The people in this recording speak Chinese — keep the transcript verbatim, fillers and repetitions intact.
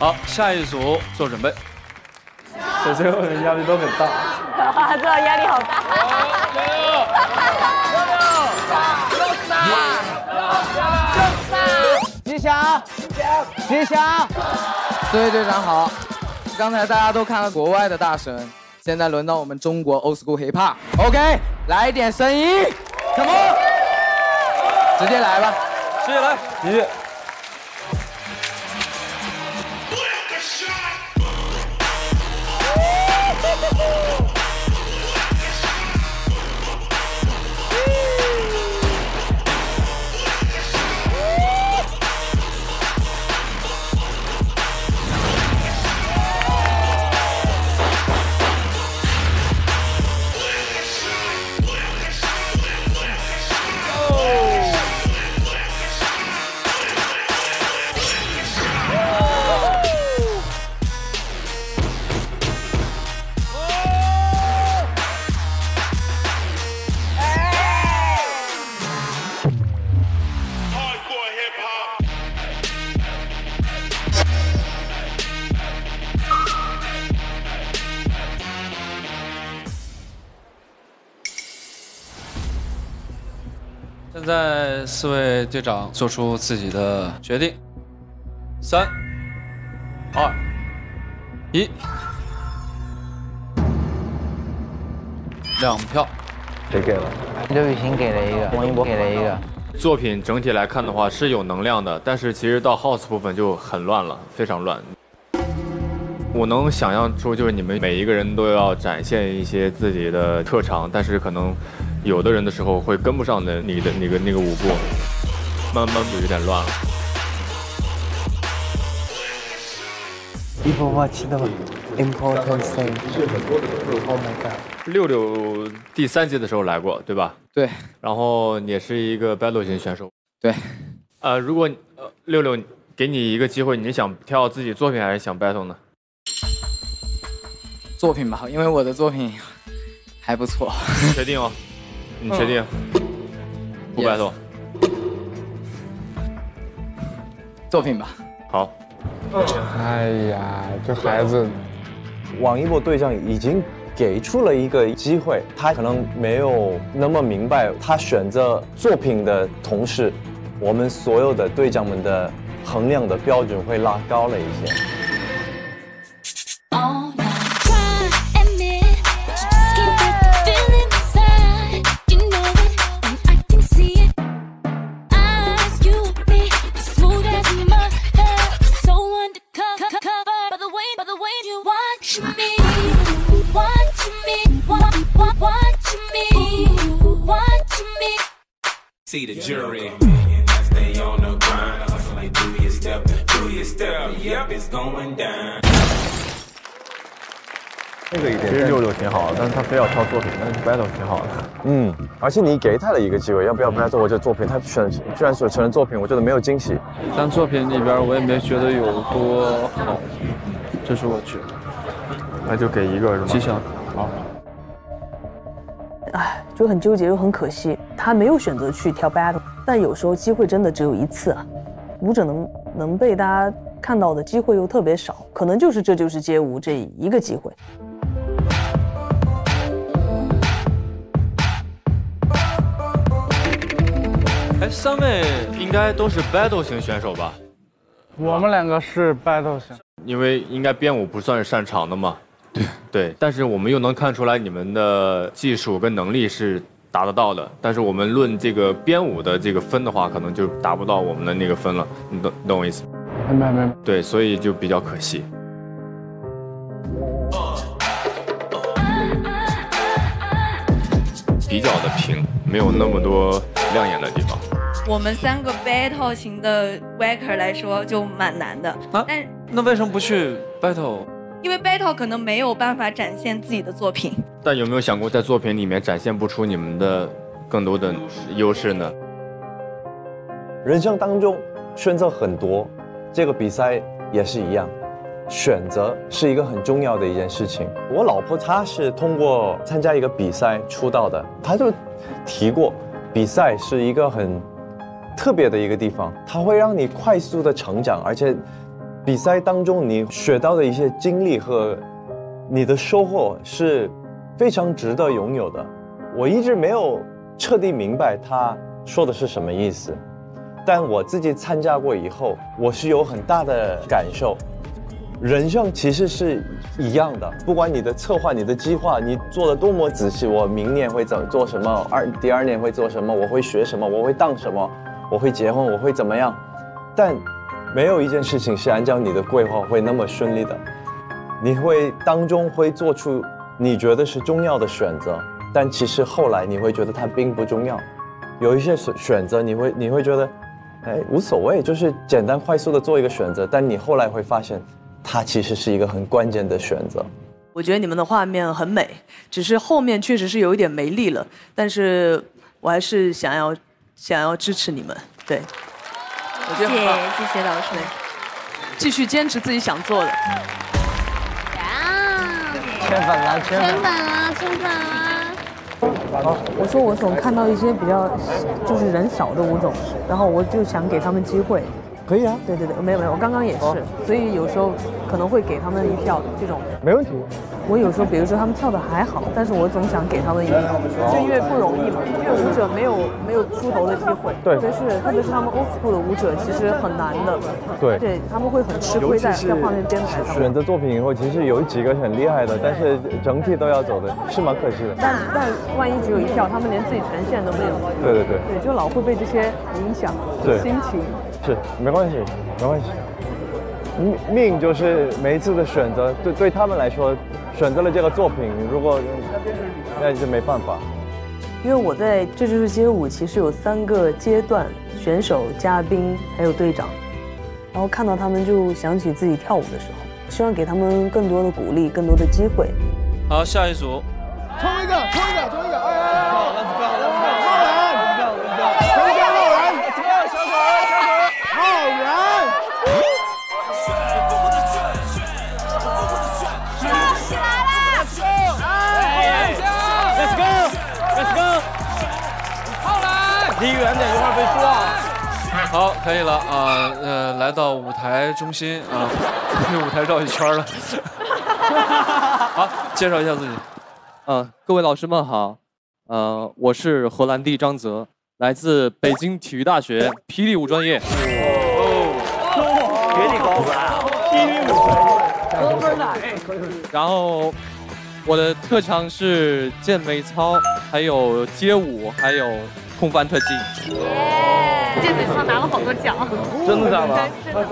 好，下一组做准备。小最后的压力都很大。啊，最后压力好大。加油！吉祥，吉祥，四位队长好。刚才大家都看了国外的大神，现在轮到我们中国 old school hip hop。OK， 来一点声音 ，Come on， 直接来吧，直接来，一。 现在四位队长做出自己的决定，三、二、一，两票，谁给了？刘雨昕给了一个，王一博给了一个。作品整体来看的话是有能量的，但是其实到 house 部分就很乱了，非常乱。我能想象出就是你们每一个人都要展现一些自己的特长，但是可能。 有的人的时候会跟不上的你的那个那个舞步，慢慢就有点乱了。People watch the important thing. Oh my god！ 六六第三季的时候来过，对吧？对。然后也是一个 battle 型选手。对。呃，如果呃六六给你一个机会，你想跳自己作品还是想 battle 呢？作品吧，因为我的作品还不错。确定哦。 你确定？不白做。作品吧。好。哎呀，这孩子，王一博对象已经给出了一个机会，他可能没有那么明白。他选择作品的同时，我们所有的队长们的衡量的标准会拉高了一些。 See the jury. They on the grind. Hustle like do your step, do your step. Yep, it's going down. 这个一点，其实六六挺好的，但是他非要挑作品，但是 battle 挺好的。嗯，而且你给他了一个机会，要不要 battle 我就作品，他选居然选成了作品，我觉得没有惊喜。但作品里边我也没觉得有多好，这是我觉得。那就给一个是吗？吉祥。好。 哎，就很纠结，又很可惜，他没有选择去跳 battle。但有时候机会真的只有一次啊，舞者能能被大家看到的机会又特别少，可能就是这就是街舞这一个机会。哎，三位应该都是 battle 型选手吧？我们两个是 battle 型，因为应该编舞不算是擅长的嘛。 对对，但是我们又能看出来你们的技术跟能力是达得到的，但是我们论这个编舞的这个分的话，可能就达不到我们的那个分了，你懂懂我意思？明白明白。对，所以就比较可惜。比较的平，没有那么多亮眼的地方。我们三个 battle 型的 wacker 来说就蛮难的，啊、但那为什么不去 battle？ 因为 battle 可能没有办法展现自己的作品，但有没有想过在作品里面展现不出你们的更多的优势呢？人生当中选择很多，这个比赛也是一样，选择是一个很重要的一件事情。我老婆她是通过参加一个比赛出道的，她就提过，比赛是一个很特别的一个地方，它会让你快速的成长，而且。比赛当中你学到的一些经历和你的收获是非常值得拥有的。我一直没有彻底明白他说的是什么意思，但我自己参加过以后，我是有很大的感受。人生其实是一样的，不管你的策划、你的计划，你做的多么仔细，我明年会怎做什么，二第二年会做什么，我会学什么，我会当什么，我会结婚，我会怎么样，但没有一件事情是按照你的规划会那么顺利的。你会当中会做出你觉得是重要的选择，但其实后来你会觉得它并不重要。有一些选择你会你会觉得，哎，无所谓，就是简单快速的做一个选择，但你后来会发现它其实是一个很关键的选择。我觉得你们的画面很美，只是后面确实是有一点没力了，但是我还是想要想要支持你们。对，我觉得很棒，谢谢老师，继续坚持自己想做的。啊！圈粉了，圈粉了，圈粉了！我说我总看到一些比较就是人少的舞种，然后我就想给他们机会。可以啊，对对对，没有没有，我刚刚也是，哦、所以有时候可能会给他们一票这种，没问题。我有时候比如说他们跳的还好，但是我总想给他们一票，就因为不容易嘛，因为舞者没有没有出头的机会，对，特别是特别是他们 old school 的舞者其实很难的，对对，他们会很吃亏在在画面编排上。选择作品以后，其实有几个很厉害的，但是整体都要走的，是蛮可惜的。但但万一只有一票，他们连自己权限都没有，对对对，对，就老会被这些影响，对心情。是，没关系，没关系。命就是每一次的选择，对对他们来说，选择了这个作品，如果那就没办法。因为我在《这就是街舞》其实有三个阶段：选手、嘉宾，还有队长。然后看到他们就想起自己跳舞的时候，希望给他们更多的鼓励，更多的机会。好，下一组，冲一个，冲一个，冲一个！哎哎哎！好了，好了，好了。离远点，一会儿被撞。好，可以了啊，呃，来到舞台中心啊，被舞台绕一圈了。好，介绍一下自己。呃，各位老师们好，呃，我是荷兰弟张泽，来自北京体育大学霹雳舞专业。哦，霹雳高分，霹雳舞高分哪？然后。我的特长是健美操，还有街舞，还有空翻特技。耶！健美操拿了好多奖，真的假的？真的。